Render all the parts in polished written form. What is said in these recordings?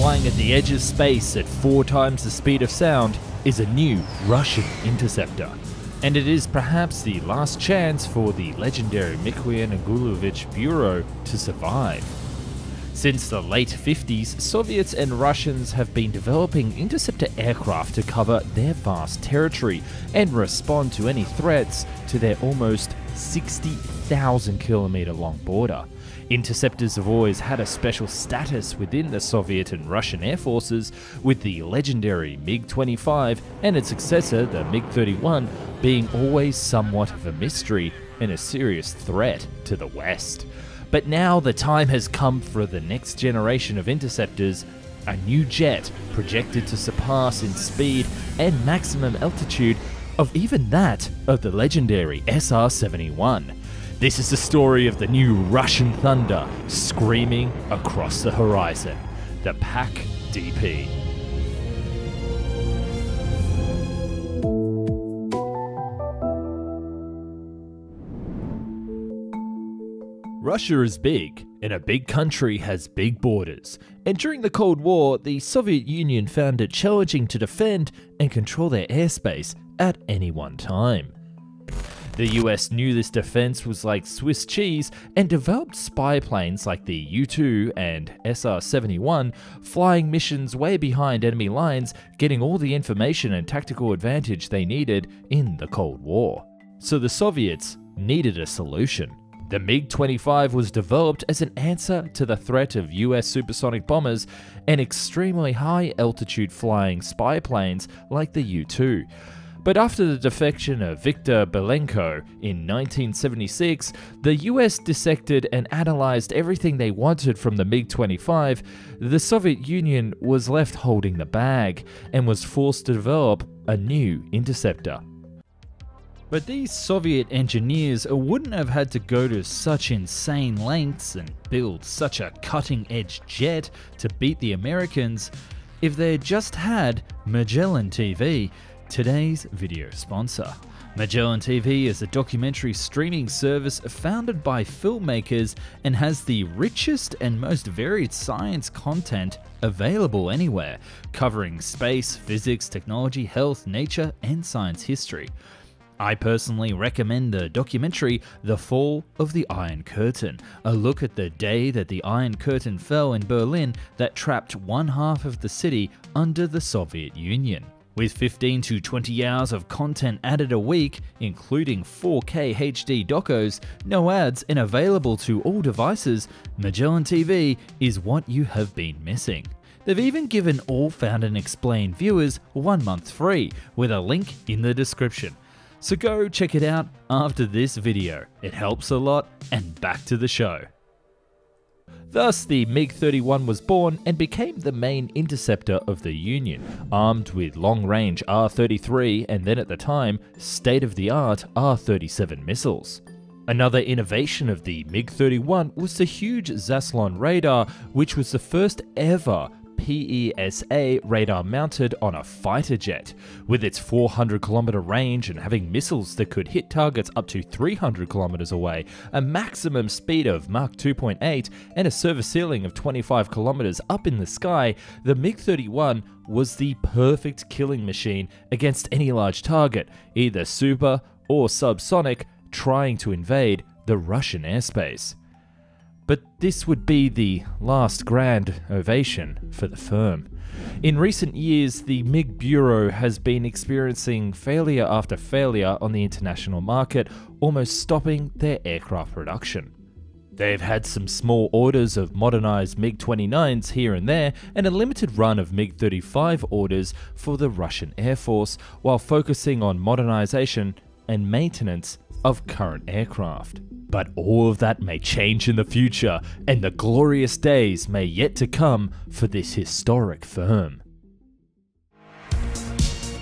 flying at the edge of space at 4 times the speed of sound is a new Russian interceptor. And it is perhaps the last chance for the legendary Mikoyan-Gurevich Bureau to survive. Since the late 50s, Soviets and Russians have been developing interceptor aircraft to cover their vast territory and respond to any threats to their almost 60,000-kilometer long border. Interceptors have always had a special status within the Soviet and Russian air forces, with the legendary MiG-25 and its successor, the MiG-31, being always somewhat of a mystery and a serious threat to the West. But now the time has come for the next generation of interceptors, a new jet projected to surpass in speed and maximum altitude of even that of the legendary SR-71. This is the story of the new Russian thunder screaming across the horizon, the PAK-DP. Russia is big, and a big country has big borders, and during the Cold War, the Soviet Union found it challenging to defend and control their airspace at any one time. The US knew this defense was like Swiss cheese and developed spy planes like the U-2 and SR-71, flying missions way behind enemy lines, getting all the information and tactical advantage they needed in the Cold War. So the Soviets needed a solution. The MiG-25 was developed as an answer to the threat of US supersonic bombers and extremely high-altitude flying spy planes like the U-2. But after the defection of Viktor Belenko in 1976, the US dissected and analyzed everything they wanted from the MiG-25, the Soviet Union was left holding the bag and was forced to develop a new interceptor. But these Soviet engineers wouldn't have had to go to such insane lengths and build such a cutting-edge jet to beat the Americans if they had just had MagellanTV, today's video sponsor. MagellanTV is a documentary streaming service founded by filmmakers and has the richest and most varied science content available anywhere, covering space, physics, technology, health, nature, and science history. I personally recommend the documentary The Fall of the Iron Curtain, a look at the day that the Iron Curtain fell in Berlin that trapped one half of the city under the Soviet Union. With 15 to 20 hours of content added a week, including 4K HD docos, no ads, and available to all devices, MagellanTV is what you have been missing. They've even given all Found and Explained viewers 1 month free, with a link in the description. So go check it out after this video, it helps a lot, and back to the show. Thus, the MiG-31 was born and became the main interceptor of the Union, armed with long-range R-33 and then at the time, state-of-the-art R-37 missiles. Another innovation of the MiG-31 was the huge Zaslon radar, which was the first ever PESA radar mounted on a fighter jet. With its 400-kilometer range and having missiles that could hit targets up to 300 kilometers away, a maximum speed of Mach 2.8 and a service ceiling of 25 kilometers up in the sky, the MiG-31 was the perfect killing machine against any large target, either super or subsonic, trying to invade the Russian airspace. But this would be the last grand ovation for the firm. In recent years, the MiG Bureau has been experiencing failure after failure on the international market, almost stopping their aircraft production. They've had some small orders of modernized MiG-29s here and there, and a limited run of MiG-35 orders for the Russian Air Force, while focusing on modernization and maintenance of current aircraft. But all of that may change in the future, and the glorious days may yet to come for this historic firm.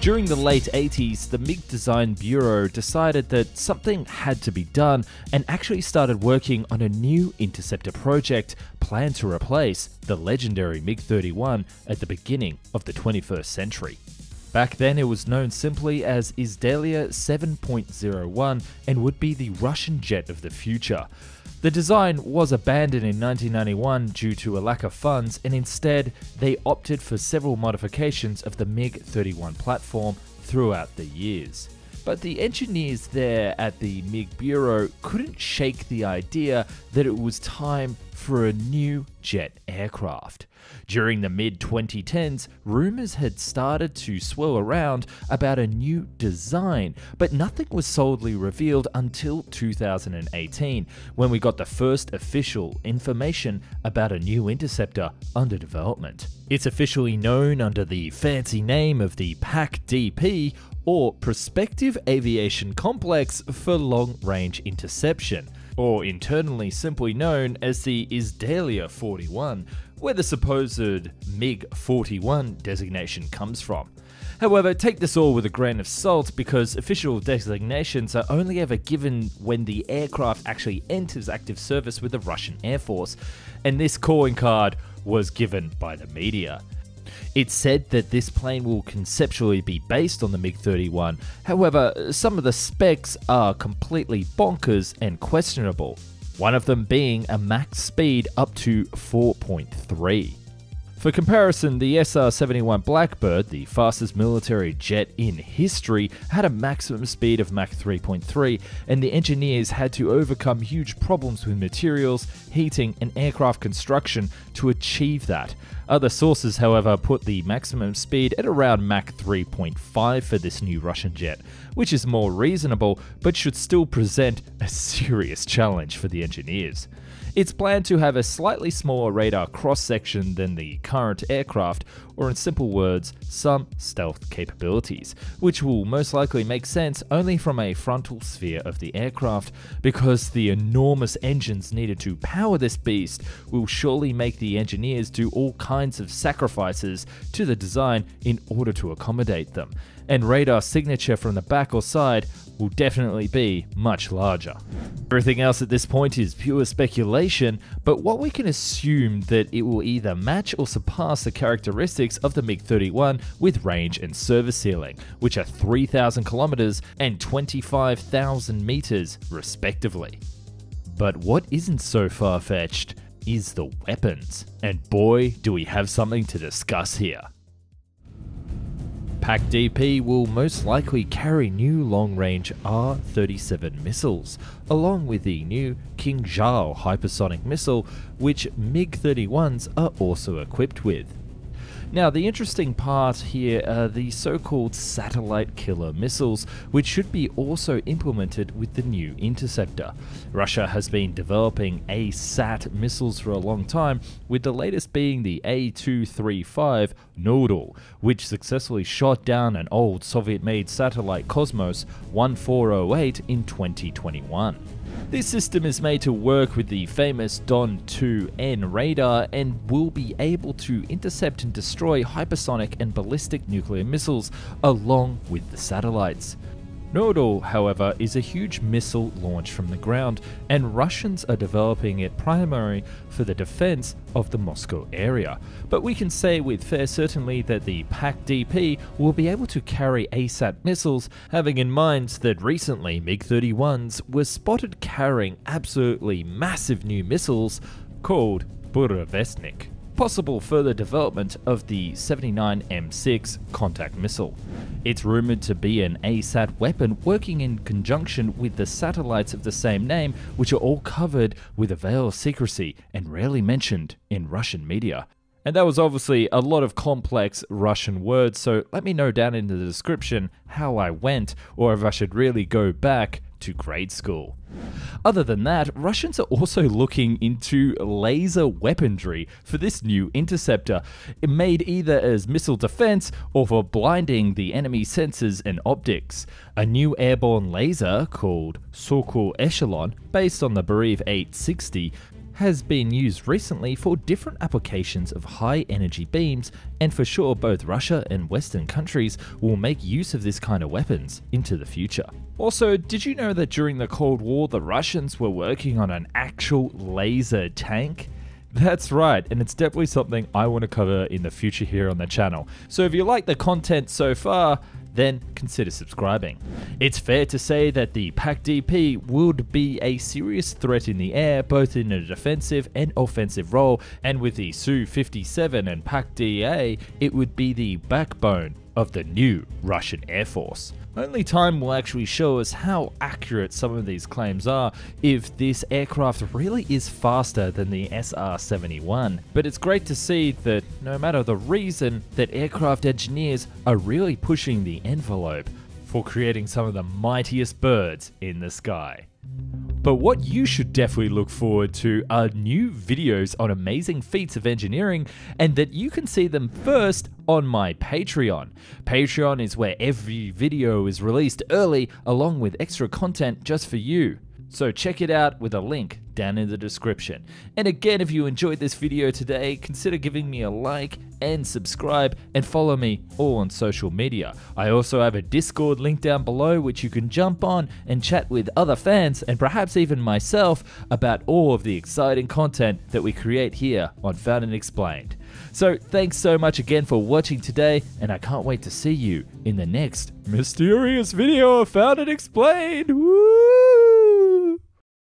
During the late 80s, the MiG Design Bureau decided that something had to be done and actually started working on a new interceptor project planned to replace the legendary MiG-31 at the beginning of the 21st century. Back then it was known simply as Izdeliya 7.01 and would be the Russian jet of the future. The design was abandoned in 1991 due to a lack of funds, and instead they opted for several modifications of the MiG-31 platform throughout the years. But the engineers there at the MiG Bureau couldn't shake the idea that it was time for a new jet aircraft. During the mid-2010s, rumors had started to swirl around about a new design, but nothing was solidly revealed until 2018, when we got the first official information about a new interceptor under development. It's officially known under the fancy name of the PAK-DP, or Prospective Aviation Complex for Long-Range Interception, or internally simply known as the Isdalia 41, where the supposed MiG-41 designation comes from. However, take this all with a grain of salt, because official designations are only ever given when the aircraft actually enters active service with the Russian Air Force, and this calling card was given by the media. It's said that this plane will conceptually be based on the MiG-31, however, some of the specs are completely bonkers and questionable, one of them being a max speed up to 4.3. For comparison, the SR-71 Blackbird, the fastest military jet in history, had a maximum speed of Mach 3.3, and the engineers had to overcome huge problems with materials, heating, and aircraft construction to achieve that. Other sources, however, put the maximum speed at around Mach 3.5 for this new Russian jet, which is more reasonable but should still present a serious challenge for the engineers. It's planned to have a slightly smaller radar cross-section than the current aircraft, or in simple words, some stealth capabilities, which will most likely make sense only from a frontal sphere of the aircraft, because the enormous engines needed to power this beast will surely make the engineers do all kinds of sacrifices to the design in order to accommodate them, and radar signature from the back or side will definitely be much larger. Everything else at this point is pure speculation, but what we can assume that it will either match or surpass the characteristics of the MiG-31 with range and service ceiling, which are 3,000 kilometers and 25,000 meters respectively. But what isn't so far-fetched is the weapons, and boy do we have something to discuss here. PAK-DP will most likely carry new long-range R-37 missiles, along with the new Kinzhal hypersonic missile, which MiG-31s are also equipped with. Now, the interesting part here are the so-called satellite killer missiles, which should be also implemented with the new interceptor. Russia has been developing ASAT missiles for a long time, with the latest being the A-235 Nudol, which successfully shot down an old Soviet-made satellite Cosmos 1408 in 2021. This system is made to work with the famous Don-2N radar and will be able to intercept and destroy hypersonic and ballistic nuclear missiles along with the satellites. Nodal, however, is a huge missile launched from the ground, and Russians are developing it primarily for the defense of the Moscow area. But we can say with fair certainty that the PAK-DP will be able to carry ASAT missiles, having in mind that recently MiG-31s were spotted carrying absolutely massive new missiles called Burevestnik. Possible further development of the 79M6 contact missile. It's rumored to be an ASAT weapon working in conjunction with the satellites of the same name, which are all covered with a veil of secrecy and rarely mentioned in Russian media. And that was obviously a lot of complex Russian words, so let me know down in the description how I went, or if I should really go back to grade school. Other than that, Russians are also looking into laser weaponry for this new interceptor, made either as missile defense or for blinding the enemy sensors and optics. A new airborne laser called Sokol Echelon, based on the Beriev 860, has been used recently for different applications of high energy beams, and for sure both Russia and Western countries will make use of this kind of weapons into the future. Also, did you know that during the Cold War the Russians were working on an actual laser tank? That's right, and it's definitely something I want to cover in the future here on the channel. So if you like the content so far, then consider subscribing. It's fair to say that the PAK-DP would be a serious threat in the air, both in a defensive and offensive role, and with the Su-57 and PAK-DA, it would be the backbone of the new Russian Air Force. Only time will actually show us how accurate some of these claims are, if this aircraft really is faster than the SR-71. But it's great to see that, no matter the reason, that aircraft engineers are really pushing the envelope for creating some of the mightiest birds in the sky. But what you should definitely look forward to are new videos on amazing feats of engineering, and that you can see them first on my Patreon. Patreon is where every video is released early along with extra content just for you. So check it out with a link down in the description. And again, if you enjoyed this video today, consider giving me a like and subscribe, and follow me all on social media. I also have a Discord link down below which you can jump on and chat with other fans and perhaps even myself about all of the exciting content that we create here on Found and Explained. So thanks so much again for watching today, and I can't wait to see you in the next mysterious video of Found and Explained. Woo!